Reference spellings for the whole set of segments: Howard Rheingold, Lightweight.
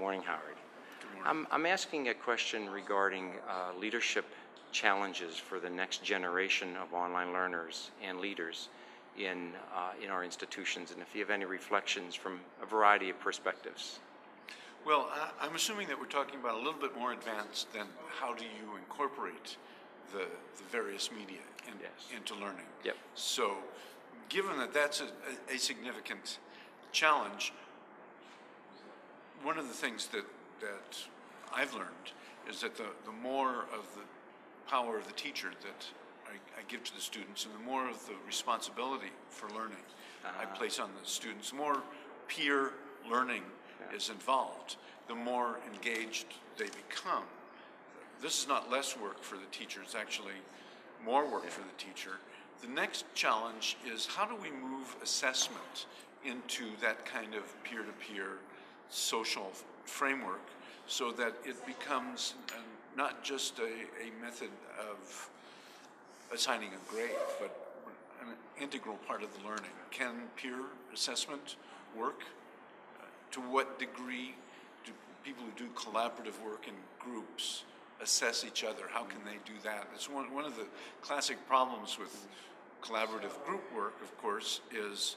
morning, Howard. Good morning. I'm asking a question regarding leadership challenges for the next generation of online learners and leaders in our institutions, and if you have any reflections from a variety of perspectives. Well, I'm assuming that we're talking about a little bit more advanced than how do you incorporate the various media in, yes, into learning. Yep. So given that that's a significant challenge, one of the things that I've learned is that the more of the power of the teacher that I give to the students, and the more of the responsibility for learning I place on the students, the more peer learning is involved, the more engaged they become. This is not less work for the teacher, it's actually more work for the teacher. The next challenge is how do we move assessment into that kind of peer-to-peer social framework so that it becomes not just a method of assigning a grade, but an integral part of the learning. Can peer assessment work? To what degree do people who do collaborative work in groups assess each other? How can they do that? It's one of the classic problems with collaborative group work, of course, is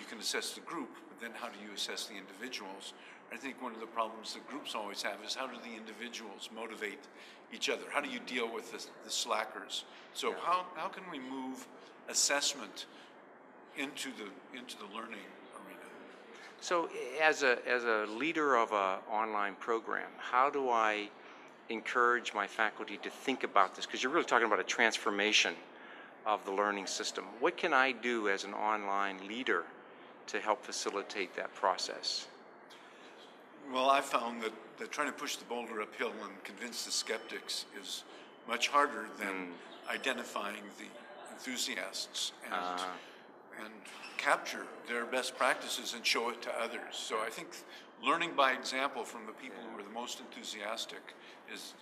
you can assess the group, but then how do you assess the individuals? I think one of the problems that groups always have is how do the individuals motivate each other? How do you deal with the slackers? So how can we move assessment into the learning arena? So as a leader of an online program, how do I encourage my faculty to think about this? Because you're really talking about a transformation of the learning system. What can I do as an online leader to help facilitate that process? Well, I found that trying to push the boulder uphill and convince the skeptics is much harder than identifying the enthusiasts and capture their best practices and show it to others. So I think learning by example from the people who are the most enthusiastic is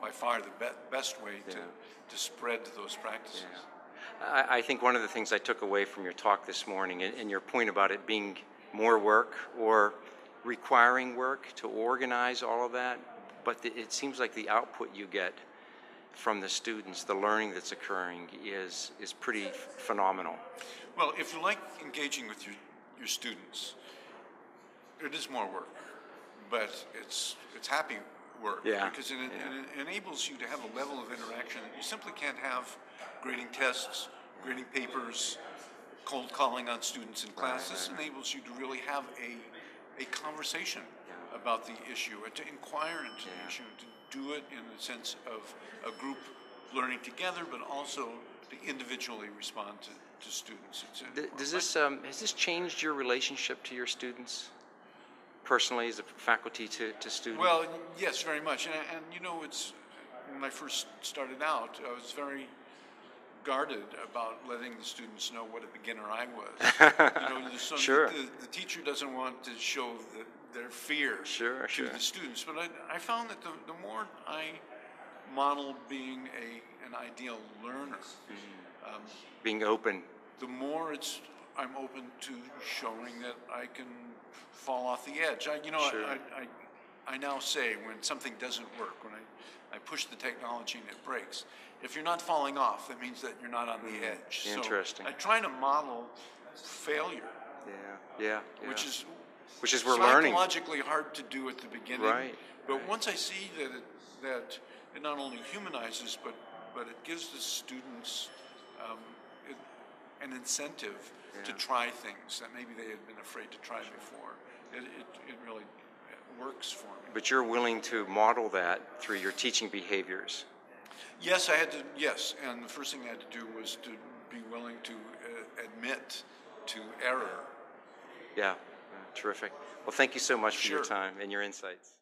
by far the best way to spread those practices. Yeah. I think one of the things I took away from your talk this morning and your point about it being more work or requiring work to organize all of that, but it seems like the output you get from the students, the learning that's occurring is pretty phenomenal. Well, if you like engaging with your students, it is more work, but it's happy work because it enables you to have a level of interaction that you simply can't have grading tests, grading papers, cold calling on students in class. This enables you to really have a conversation about the issue and to inquire into the issue, to do it in the sense of a group learning together, but also to individually respond to students. Has this changed your relationship to your students? Personally, as a faculty to students? Well, yes, very much. And you know, when I first started out, I was very guarded about letting the students know what a beginner I was. You know, the teacher doesn't want to show their fear to the students. But I found that the more I model being an ideal learner, being open, the more I'm open to showing that I can fall off the edge. I now say when something doesn't work, when I push the technology and it breaks, if you're not falling off, that means that you're not on the edge. Interesting. So I try to model failure. Yeah. Which is we're learning. Psychologically hard to do at the beginning. Right. But once I see that it not only humanizes, but it gives the students an incentive to try things that maybe they had been afraid to try before. It really works for me. But you're willing to model that through your teaching behaviors. Yes, I had to. Yes, and the first thing I had to do was to be willing to admit to error. Yeah, terrific. Well, thank you so much for your time and your insights.